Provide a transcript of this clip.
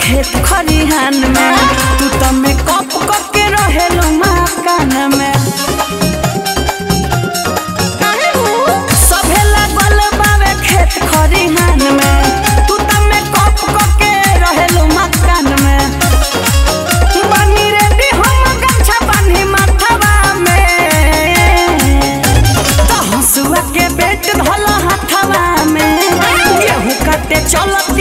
खेत खरिहान में तू तमे कप कप के रहेलू मकान में सभे लागल बावे खेत खरिहान में तू तमे कप कप के रहेलू मकान में बनी रेडी हम गमछा बांधी माथवा में तो हसुआ के बेट धल हाथवा में गेहूं काटे चल।